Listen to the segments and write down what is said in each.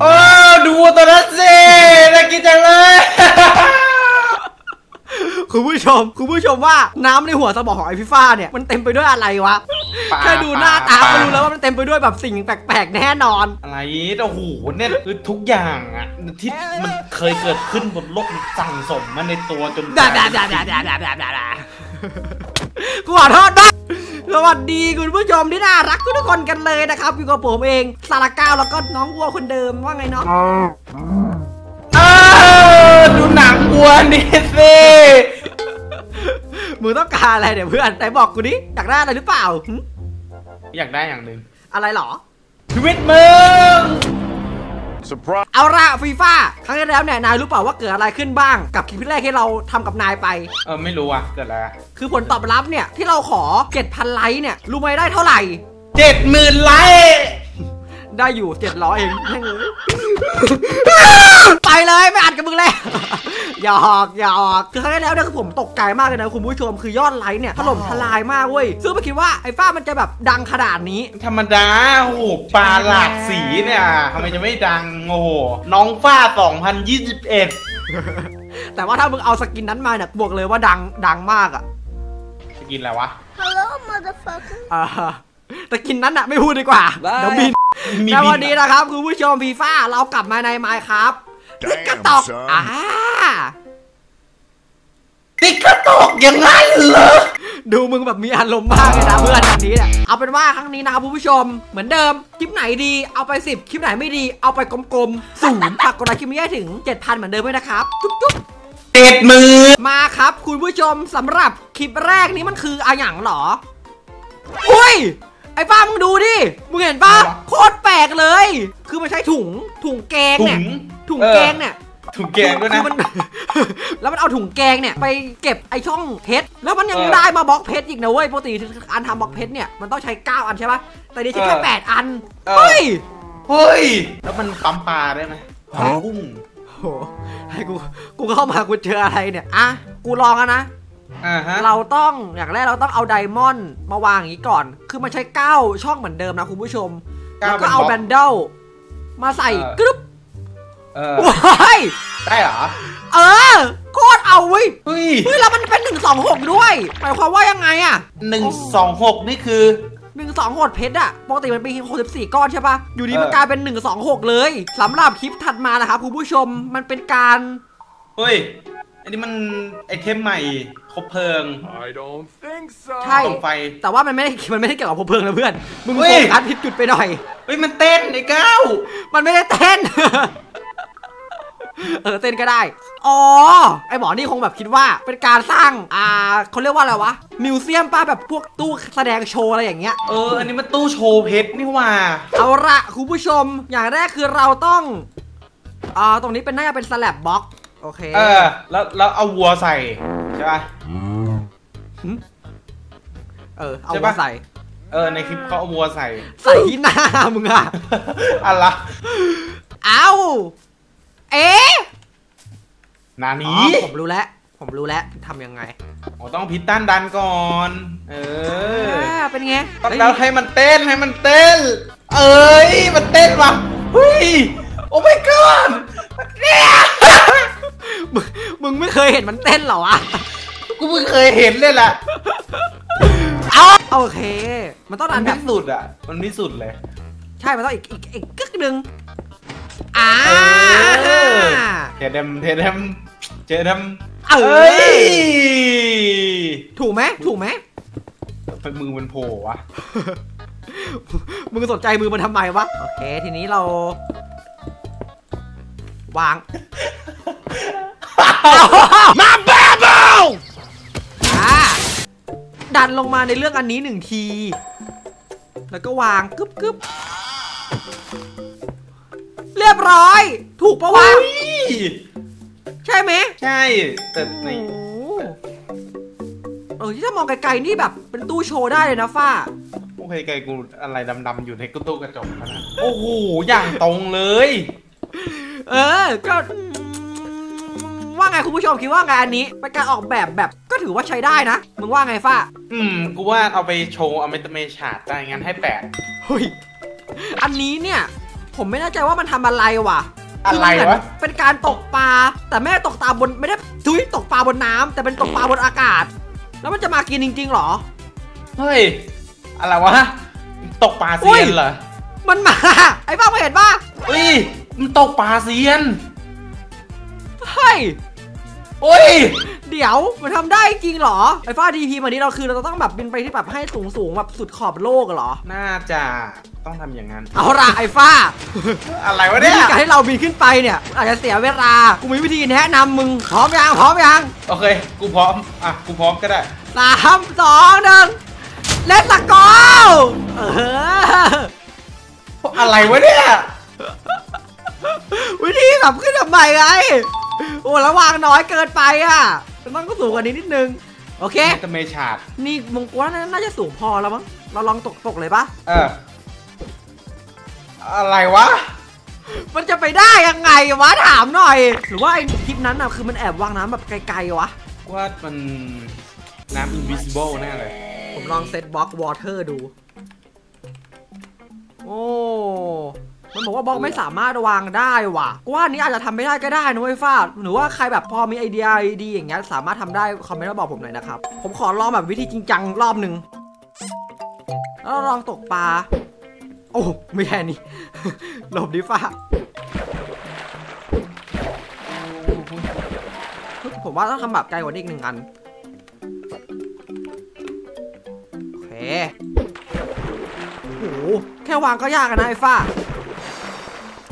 โอ้ดูตัวนั้นสิน่ากินจังเลยคุณผู้ชมว่าน้ำในหัวสมองของไอฟีฟ่าเนี่ยมันเต็มไปด้วยอะไรวะแค่ดูหน้าตาก็รู้แล้วว่ามันเต็มไปด้วยแบบสิ่งแปลกๆแน่นอนอะไรโอ้โหเนี่ยคือทุกอย่างอะที่มันเคยเกิดขึ้นบนโลกสั่งสมมาในตัวจนกูขอโทษนะสวัสดีคุณผู้ชมที่น่ารักทุกคนกันเลยนะครับอยู่กับผมเองสาระก้าวแล้วก็น้องวัวคนเดิมว่าไงเนาะดูหนังวัวนี่สิมึงต้องการอะไรเดี๋ยวเพื่อนไหนบอกกูดิอยากได้อะไรหรือเปล่าอยากได้อย่างหนึ่งอะไรหรอชีวิตมึงเอาละฟีฟ่าครั้งที่แล้วเนี่ยนายรู้เปล่าว่าเกิดอะไรขึ้นบ้างกับคลิปแรกที่เราทำกับนายไปไม่รู้อะเกิดอะไรคือผลตอบรับเนี่ยที่เราขอ 7,000 ไลค์เนี่ยรู้ไหมได้เท่าไหร่ 70,000 ไลค์ได้อยู่700เองไปเลยไม่อัดกับมึงเลยอย่าออกคือครั้งที่แล้วเนี่ยคือผมตกใจมากเลยนะคุณผู้ชมคือยอดไลค์เนี่ยถล่มทลายมากเว้ยซึ่งไม่คิดว่าไอ้ฟ้ามันจะแบบดังขนาดนี้ธรรมดาโอ้โหปลาหลากสีเนี่ยทำไมจะไม่ดังโอ้โหน้องฟ้า2021แต่ว่าถ้ามึงเอาสกินนั้นมาเนี่ยบอกเลยว่าดังมากอะสกินอะไรวะ Hello motherfucker แต่กินนั้นอะไม่พูดดีกว่าเดี๋ยวบินในวันนี้นะครับคุณผู้ชมฟีฟ่าเรากลับมาในไมค์ครับติ๊กกระตอกติ๊กกระตอกยังไงเหรอดูมึงแบบมีอารมณ์มากเลยนะเพื่อนแบบนี้เนี่ยเอาเป็นว่าครั้งนี้นะครับคุณผู้ชมเหมือนเดิมคลิปไหนดีเอาไป10คลิปไหนไม่ดีเอาไปกลมๆศูนย์ฝากกดไลค์คลิปนี้ให้ถึง 7,000 เหมือนเดิมด้วยนะครับจุ๊บๆ70,000มาครับคุณผู้ชมสำหรับคลิปแรกนี้มันคืออะไรอย่างหรออุ้ยไอ้ป้ามึงดูดิมึงเห็นป่ะโคตรแปลกเลยคือมันใช้ถุงแกงเนี่ยถุงแกงด้วยนะแล้วมันเอาถุงแกงเนี่ยไปเก็บไอช่องเพชรแล้วมันยังได้มาบล็อกเพชรอีกนะเว้ยปกติอันทำบล็อกเพชรเนี่ยมันต้องใช้9อันใช่ป่ะแต่นี่ใช้แค่8อันเฮ้ยแล้วมันปั๊มปลาได้ไหมกุ้งโหให้กูเข้ามากูเจออะไรเนี่ยอ่ะกูลองนะเราต้องอย่างแรกเราต้องเอาไดมอนด์มาวางอย่างนี้ก่อนคือมันใช้9ช่องเหมือนเดิมนะคุณผู้ชมแล้วก็เอาแบนเดิลมาใส่กรึ๊บว้ายได้เหรอโคตรเอาเว้ยแล้วมันเป็น126ด้วยหมายความว่ายังไงอะ126นี่คือ126เพชรอะปกติมันเป็น64ก้อนใช่ปะอยู่ดีมันกลายเป็น126เลยสำหรับคลิปถัดมานะครับคุณผู้ชมมันเป็นการเฮ้ยอันนี้มันไอเทมใหม่คบเพลิงใช่แต่ว่ามันไม่ได้เกี่ยวกับคบเพลิงนะเพื่อนมึงโฟกัสผิดจุดไปหน่อยเฮ้ยมันเต้นไอ้ก้าวมันไม่ได้เต้นเต้นก็ได้อ๋อไอหมอนี่คงแบบคิดว่าเป็นการสร้างเขาเรียกว่าอะไรวะมิวเซียมป้าแบบพวกตู้แสดงโชว์อะไรอย่างเงี้ยอันนี้มันตู้โชว์เพชรนี่ว่าเอาละคุณผู้ชมอย่างแรกคือเราต้องตรงนี้เป็นน่าจะเป็นสแลปบ็อกโอเคแล้วเอาวัวใส่ใช่ป่ะเอาวัวใส่ในคลิปเขาเอาวัวใส่ที่หน้ามึงอะอะไรเอานานี้ผมรู้แล้วทำยังไงต้องพิต้านดันก่อนเป็นไงแล้วให้มันเต้นมันเต้นว่ะเฮ้ยโอ้ my godมึงไม่เคยเห็นมันเต้นหรอวะกูเพิ่งเคยเห็นเลยแหละโอเคมันต้องดันแบบสุดอ่ะมันไม่สุดเลยใช่มันต้องอีกกึกนึงเทเดมถูกไหมไปมือมันโผล่วะมึงสนใจมือมันทำไมวะโอเคทีนี้เราวางมาแบเบิลดันลงมาในเรื่องอันนี้1ทีแล้วก็วางกึ๊บกึ๊บเรียบร้อยถูกปะวะใช่ไหมใช่แต่นี่ถ้ามองไกลๆนี่แบบเป็นตู้โชว์ได้เลยนะฟ้าโอเคไกลกูอะไรดำๆอยู่ในตู้กระจกนะโอ้โหอย่างตรงเลยก็ว่าไงคุณผู้ชมคิดว่างานนี้เป็นการออกแบบก็ถือว่าใช้ได้นะมึงว่าไงฟ้ากูว่าเอาไปโชว์เอาไปเมชาร์ดได้งั้นให้8เฮ้ยอันนี้เนี่ย ผมไม่แน่ใจว่ามันทำอะไรว่ะอะไรวะเป็นการตกปลาแต่ไม่ได้ตกปลาบนไม่ได้ทุยตกปลาบนน้ำแต่เป็นตกปลาบนอากาศแล้วมันจะมากินจริงๆหรอเฮ้ยอะไรวะตกปลาเซียนเหรอมันมาไอ้บ้าไม่เห็นป่ะเฮ้ยมันตกปลาเซียนเฮ้ยโอ้ยเดี๋ยวมันทำได้จริงหรอไอ้ฟ้าทีพีวันนี้เราคือเราต้องแบบบินไปที่แบบให้สูงแบบสุดขอบโลกเหรอน่าจะต้องทำอย่างนั้นเอาล่ะไอ้ฟ้าอะไรวะเนี่ยการให้เราบินขึ้นไปเนี่ยอาจจะเสียเวลากูมีวิธีแนะนำมึงพร้อมยังโอเคกูพร้อมอ่ะกูพร้อมก็ได้3 2 1เลสตะกออะไรวะเนี่ยวิธีขับขึ้นทำไมไงโอ้ระวังน้อยเกินไปอ่ะมันก็สูงกว่านี้นิดนึงโอเคจะไม่ฉาดนี่มงกุฎน่าจะสูงพอแล้วมั้งเราลองตกเลยปะอะไรวะมันจะไปได้ยังไงวะถามหน่อยหรือว่าไอ้คลิปนั้นอ่ะคือมันแอบวางน้ำแบบไกลๆวะว่ามันน้ำ invisible แน่เลยผมลองเซตบล็อกวอเตอร์ดูโอ้มันบอกว่าบล็อกไม่สามารถวางได้ว่ะกว่านี้อาจจะทำไม่ได้ก็ได้นะเว้ยฟ้าหรือว่าใครแบบพอมีไอเดียดีอย่างเงี้ยสามารถทำได้คอมเมนต์มาบอกผมหน่อยนะครับผมขอลองแบบวิธีจริงจังรอบหนึ่งแล้วลองตกปลาโอ้ไม่แค่นี้หลบดิฟ้าผมว่าต้องทำแบบไกลกว่านี้อีกหนึ่งอันโอเคโอ้แค่วางก็ยากนะไอ้ฟ้า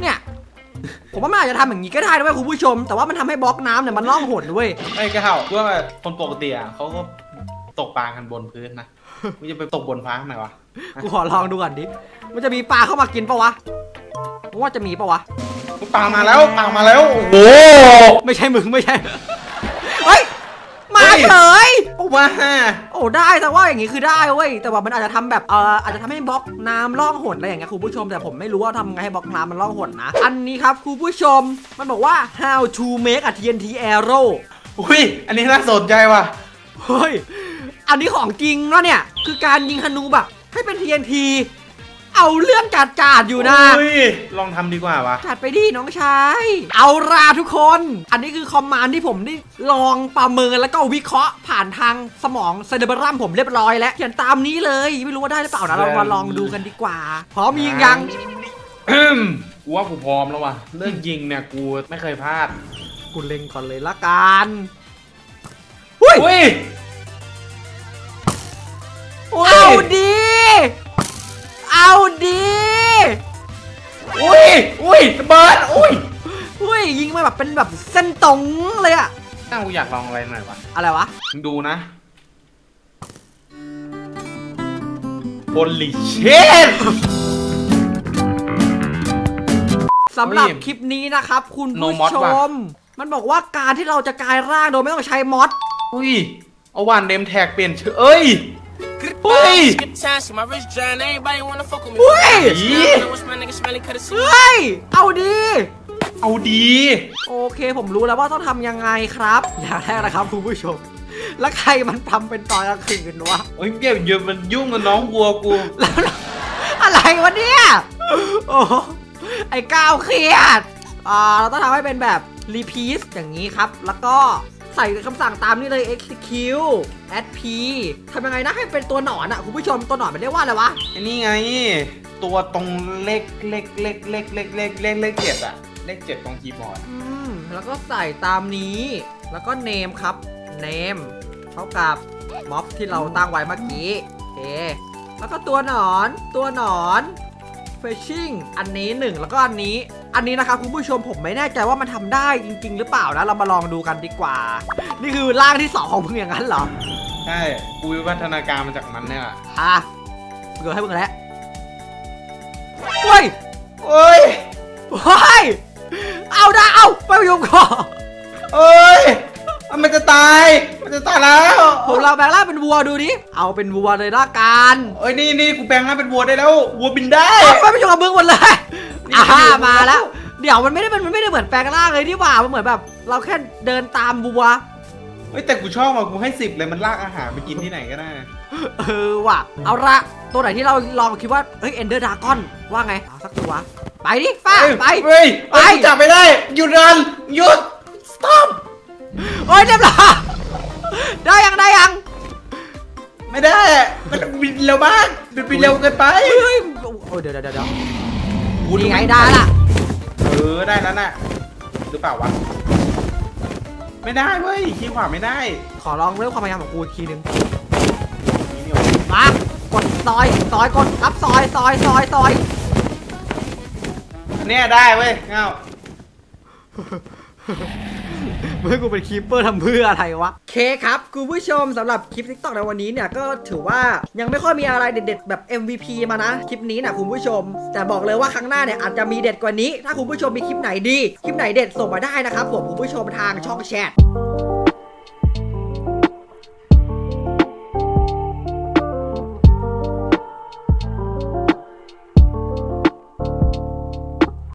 เนี่ยผมว่ามันอาจจะทำอย่างนี้ก็ได้ด้วยคุณผู้ชมแต่ว่ามันทำให้บล็อกน้ำเนี่ยมันล่องหนด้วยไอ้กระเห่าเพื่อคนปกติอ่ะเขาก็ตกปลากันบนพื้นนะมันจะไปตกบนฟ้าไหนวะกูขอลองดูก่อนดิมันจะมีปลาเข้ามากินปะวะว่าจะมีปะวะปลามาแล้วโอ้โหไม่ใช่มึงไม่ใช่เฮ้ยมาเฉยโอ้มาโอ้ได้แต่ว่าอย่างนี้คือได้เว้ยแต่ว่ามันอาจจะทำแบบอาจจะทำให้บล็อกน้ำล่องหนอะไรอย่างเงี้ยคุณผู้ชมแต่ผมไม่รู้ว่าทำไงให้บล็อกน้ำมันล่องหนนะอันนี้ครับคุณผู้ชมมันบอกว่า how to make a TNT arrow อุ้ยอันนี้น่าสนใจว่ะเฮ้ยอันนี้ของจริงแล้วเนี่ยคือการยิงธนูแบบให้เป็น TNT เอาเรื่องจัดอยู่นะลองทำดีกว่าวะจัดไปดิน้องชายเอาราทุกคนอันนี้คือคอมมานด์ที่ผมได้ลองประเมินแล้วก็วิเคราะห์ผ่านทางสมองเซเนเบอรัมผมเรียบร้อยแล้วเขียนตามนี้เลยไม่รู้ว่าได้หรือเปล่านะเรามาลองดูกันดีกว่าพร้อมยิงยังกูว่ากูพร้อมแล้ววะเรื่องยิงเนี่ยกูไม่เคยพลาดกูเล็งก่อนเลยละกันอุ้ยเอาดีอุ้ยระเบิดอุ้ยยิงมาแบบเป็นแบบเส้นตรงเลยอะน่ากูอยากลองอะไรหน่อยวะมึงดูนะโพลีเชนสำหรับคลิปนี้นะครับคุณผู้ชมมันบอกว่าการที่เราจะกลายร่างโดยไม่ต้องใช้มอดอุ้ยเอาวันเดมแท็กเปลี่ยนชื่อเอ้ยเฮ้ยเอาดีโอเคผมรู้แล้วว่าต้องทำยังไงครับอย่างแรกนะครับคุณผู้ชมแล้วใครมันทำเป็นตอนกลางคืนวะโอ้ยเก็บเยอะมันยุ่งกับน้องวัวกูแล้วอะไรวะเนี่ยโอ้ไอ้ก้าวเครียดเราต้องทำให้เป็นแบบรีพีซอย่างนี้ครับแล้วก็ใส่คำสั่งตามนี่เลย execute at p ทำยังไงนะให้เป็นตัวหนอนอ่ะคุณผู้ชมตัวหนอนมันเรียกว่าอะไรวะนี่ไงตัวตรงเลข 7อ่ะเลข 7ตรงคีย์บอร์ดแล้วก็ใส่ตามนี้แล้วก็ name ครับ name เท่ากับม็อบที่เราตั้งไว้เมื่อกี้โอเคแล้วก็ตัวหนอนfishing อันนี้1แล้วก็อันนี้นะครับคุณผู้ชมผมไม่แน่ใจว่ามันทำได้จริงๆหรือเปล่านะเรามาลองดูกันดีกว่านี่คือร่างที่2ของมึงอย่างนั้นเหรอใช่กูวิวัฒนาการมาจากมันเนี่ยอ่ะเกือบให้มึงแล้วโอ้ยเอาได้เอาไปประยุกต์ก่อนเอ้ยมันจะตายแล้วผมเราแปลงร่างเป็นวัวดูดิเอาเป็นวัวเลยละกันเอ้ยนี่กูแปลงร่างเป็นวัวได้แล้ววัวบินได้ไปประยุกต์กับมึงหมดเลยมาแล้วเดี๋ยวมันไม่ได้เหมือนแปลงร่างเลยที่ว่ามันเหมือนแบบเราแค่เดินตามบัวเฮ้ยแต่กูชอบอ่ะกูให้10เลยมันลากอาหารไปกินที่ไหนก็ได้ว่ะเอาละตัวไหนที่เราลองคิดว่าเฮ้ยเอนเดอร์ดราก้อนว่าไงสักตัว ไปดิฟ้าไปไปจับไม่ได้หยุดรันหยุด stop โอ้ยเรียบร้อยได้ยังได้ยังไม่ได้มันบินเร็วมากบินเร็วเกินไปโอ้ยเดี๋ยวกูดีไงได้ละได้แล้วน่ะหรือเปล่าวะไม่ได้เว้ยขี้ขวาไม่ได้ขอลองเริ่มความพยายามของกูทีนึงมากดซอยซอยกดรับซอยซอยเนี่ยได้เว้ยเงาเมื่อกูเป็นคีปเปอร์ทำเพื่ออะไรวะเคครับคุณผู้ชมสำหรับคลิป TikTok ในวันนี้เนี่ยก็ถือว่ายังไม่ค่อยมีอะไรเด็ดๆแบบ MVP มานะคลิปนี้นะคุณผู้ชมแต่บอกเลยว่าครั้งหน้าเนี่ยอาจจะมีเด็ดกว่านี้ถ้าคุณผู้ชมมีคลิปไหนดีคลิปไหนเด็ดส่งมาได้นะครับผมคุณผู้ชมทางช่องแชท